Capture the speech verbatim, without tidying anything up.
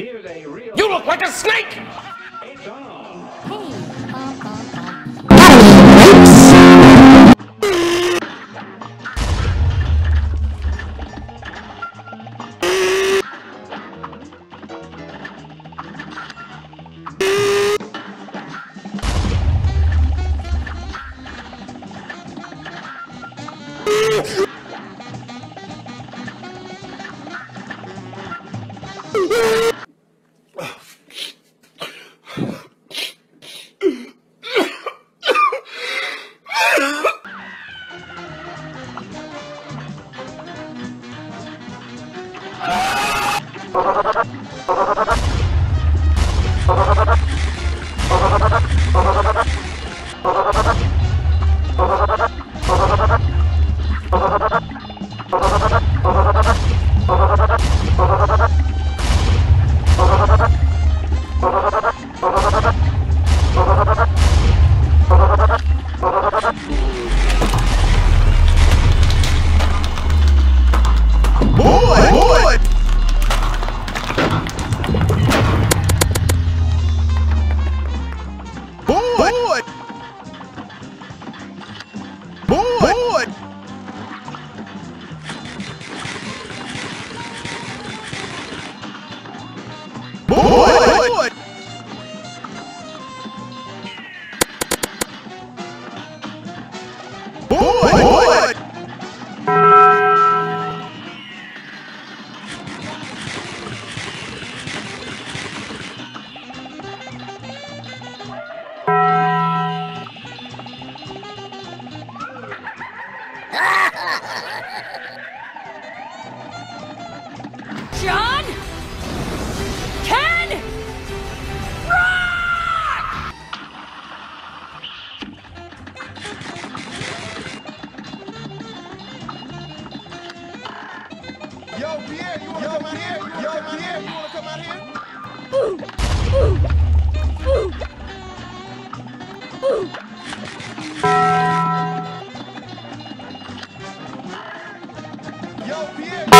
You look like a snake! Yo, Pierre!